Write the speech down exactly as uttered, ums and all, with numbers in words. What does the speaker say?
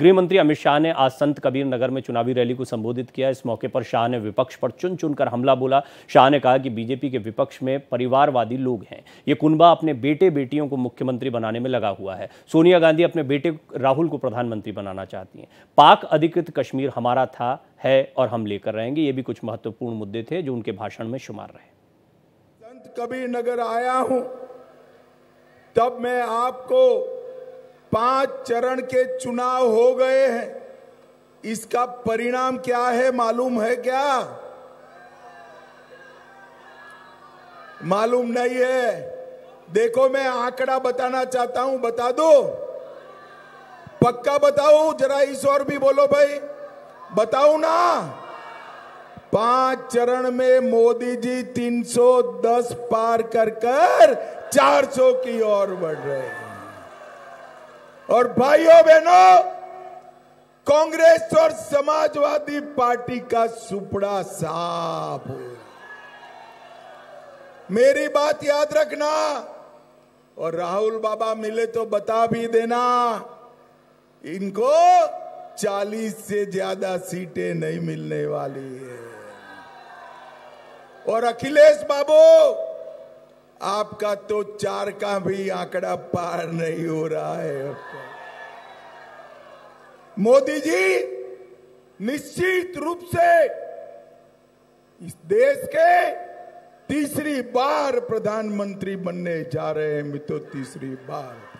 गृह मंत्री अमित शाह ने आज संत कबीर नगर में चुनावी रैली को संबोधित किया। इस मौके पर शाह ने विपक्ष पर चुन चुनकर हमला बोला। शाह ने कहा कि बीजेपी के विपक्ष में परिवारवादी लोग हैं। ये कुनबा अपने बेटे बेटियों को मुख्यमंत्री बनाने में लगा हुआ है। सोनिया गांधी अपने बेटे राहुल को प्रधानमंत्री बनाना चाहती हैं। पाक अधिकृत कश्मीर हमारा था, है और हम लेकर रहेंगे। ये भी कुछ महत्वपूर्ण मुद्दे थे जो उनके भाषण में शुमार रहे। संत कबीर नगर आया हूँ, तब मैं आपको पांच चरण के चुनाव हो गए हैं, इसका परिणाम क्या है मालूम है क्या? मालूम नहीं है। देखो, मैं आंकड़ा बताना चाहता हूं, बता दो? पक्का बताओ? जरा इस और भी बोलो भाई, बताओ ना। पांच चरण में मोदी जी तीन सौ दस पार कर कर चार सौ की ओर बढ़ रहे हैं। और भाइयों बहनों, कांग्रेस और समाजवादी पार्टी का सुपड़ा साफ हो। मेरी बात याद रखना, और राहुल बाबा मिले तो बता भी देना, इनको चालीस से ज्यादा सीटें नहीं मिलने वाली है। और अखिलेश बाबू, आपका तो चार का भी आंकड़ा पार नहीं हो रहा है। मोदी जी निश्चित रूप से इस देश के तीसरी बार प्रधानमंत्री बनने जा रहे हैं। मित्रों, तीसरी बार।